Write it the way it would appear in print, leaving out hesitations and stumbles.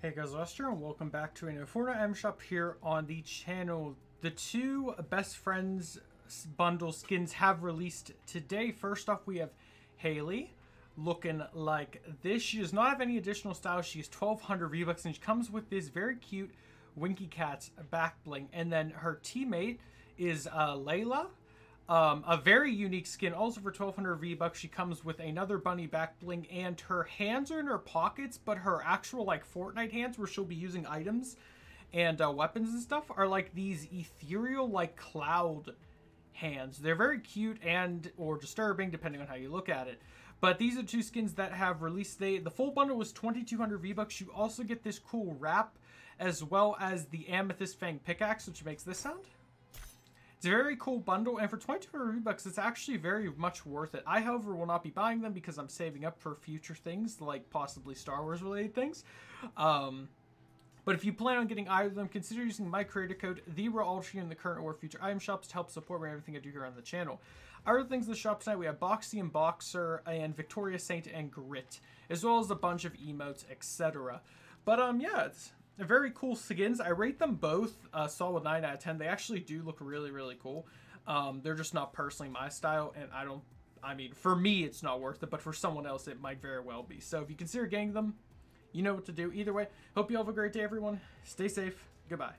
Hey guys, Lester, and welcome back to another Fortnite item shop here on the channel. The two Best Friends bundle skins have released today. First off, we have Halley, looking like this. She does not have any additional style. She has 1,200 V-Bucks, and she comes with this very cute Winky Cat's back bling. And then her teammate is Leelah. A very unique skin, also for 1,200 V-Bucks. She comes with another bunny back bling, and her hands are in her pockets, but her actual, like, Fortnite hands, where she'll be using items and weapons and stuff, are like these ethereal, like, cloud hands. They're very cute and or disturbing, depending on how you look at it. But these are two skins that have released. The full bundle was 2,200 V-Bucks. You also get this cool wrap, as well as the Amethyst Fang Pickaxe, which makes this sound. It's a very cool bundle, and for 2,200 V-Bucks, it's actually very much worth it. I, however, will not be buying them because I'm saving up for future things, like possibly Star Wars-related things. But if you plan on getting either of them, consider using my creator code, TheRealUltraUnit, in the current or future item shops to help support everything I do here on the channel. Other things in the shop tonight, we have Boxy and Boxer, and Victoria Saint and Grit, as well as a bunch of emotes, etc. But, yeah, it's very cool skins. I rate them both solid 9 out of 10. They actually do look really, really cool. They're just not personally my style, and I mean, for me, it's not worth it, but for someone else, it might very well be. So if you consider getting them, you know what to do. Either way, hope you all have a great day, everyone. Stay safe. Goodbye.